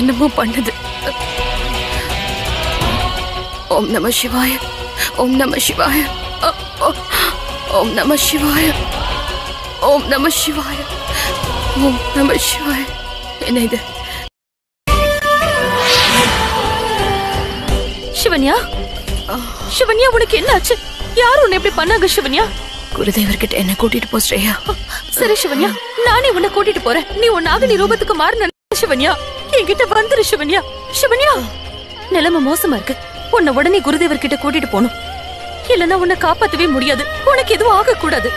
என்னமோ பண்ணது. ஓம் நம சிவாய, ஓம் நம சிவாய, ஓம் நம சிவாய, ஓம் நம சிவாய, ஓம் நம சிவாய. என்ன இது சிவன்யா? சிவன்யா உனக்கு என்ன ஆச்சு? யார் உன்னை இப்படி பண்ணாங்க சிவன்யா? குருதேவர் கிட்ட என்ன கூட்டிட்டு போ ஸ்ரேயா. சரி சிவன்யா, நானே உன்னை கூட்டிட்டு போறேன். நீ உன்னாக நீ ரூபத்துக்கு மாறின சிவன்யா, என்கிட்ட வந்துரு சிவன்யா. சிவன்யா நிலைமை மோசமா இருக்கு, உன்னை உடனே குருதேவர் கிட்ட கூட்டிட்டு போணும். இல்லைன்னா உன்னை காப்பாற்றவே முடியாது. உனக்கு எதுவும் ஆகக்கூடாது.